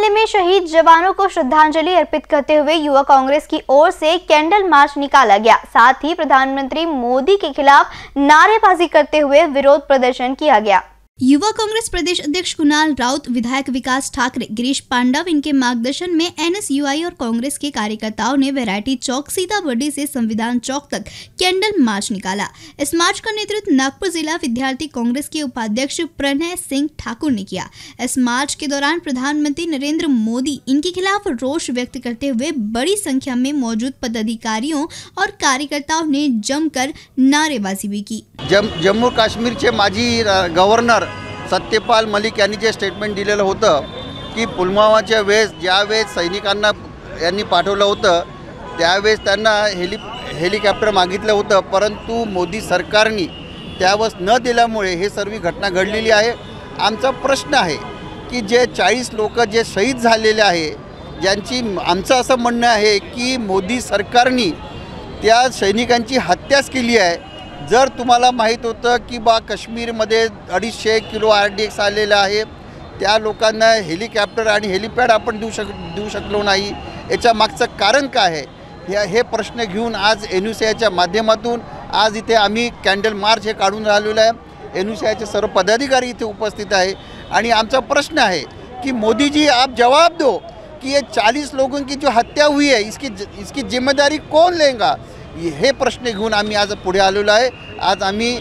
मामले में शहीद जवानों को श्रद्धांजलि अर्पित करते हुए युवा कांग्रेस की ओर से कैंडल मार्च निकाला गया। साथ ही प्रधानमंत्री मोदी के खिलाफ नारेबाजी करते हुए विरोध प्रदर्शन किया गया। युवा कांग्रेस प्रदेश अध्यक्ष कुणाल राउत, विधायक विकास ठाकरे, गिरीश पांडव इनके मार्गदर्शन में एनएसयूआई और कांग्रेस के कार्यकर्ताओं ने वैरायटी चौक सीताबर्डी से संविधान चौक तक कैंडल मार्च निकाला। इस मार्च का नेतृत्व नागपुर जिला विद्यार्थी कांग्रेस के उपाध्यक्ष प्रणय सिंह ठाकुर ने किया। इस मार्च के दौरान प्रधानमंत्री नरेंद्र मोदी इनके खिलाफ रोष व्यक्त करते हुए बड़ी संख्या में मौजूद पदाधिकारियों और कार्यकर्ताओं ने जमकर नारेबाजी भी की। जम्मू काश्मीरचे माजी गव्हर्नर सत्यपाल मलिक यांनी जे स्टेटमेंट दिलेलं होतं की पुलवामाच्या वेळेस ज्यावेळेस सैनिकांना यांनी पाठवलं होतं त्यावेळेस त्यांना हेलिकॉप्टर मागितलं होतं, परंतु मोदी सरकारने त्यावस न दिल्यामुळे हे सर्व घटना घडलेली आहे। आमचा प्रश्न आहे की जे 40 लोक जे शहीद झालेले आहे, ज्यांची आमचं असं म्हणणं आहे की मोदी सरकारने त्या सैनिकांची हत्याच केली आहे। जर तुम्हाला माहित होतं की बा काश्मीरमध्ये 250 किलो RDX आलेलं आहे, त्या लोकांना हेलिकॉप्टर आणि हेलिपॅड आपण देऊ शकलो नाही, याच्या मागचं कारण काय आहे हे प्रश्न घेऊन आज एनएसयूआयच्या माध्यमातून आज इथे आम्ही कॅन्डल मार्च हे काढून राहिलेलं आहे। एनएसयूआयचे सर्व पदाधिकारी इथे उपस्थित आहे आणि आमचा प्रश्न आहे की मोदी जी आप जवाब दो कि ये 40 लोगों की जो हत्या हुई है इसकी जिम्मेदारी कौन लेगा, हे प्रश्न घेऊन आम्ही आज पुढे आलेलो आहे। आज आम्ही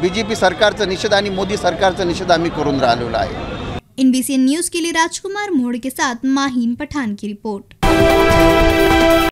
बीजेपी सरकारचा निषेध आणि मोदी सरकारचा निषेध आम्ही करून राहिलेलो आहे। INBCN न्यूज के लिए राजकुमार मोड़ के साथ माहीन पठान की रिपोर्ट।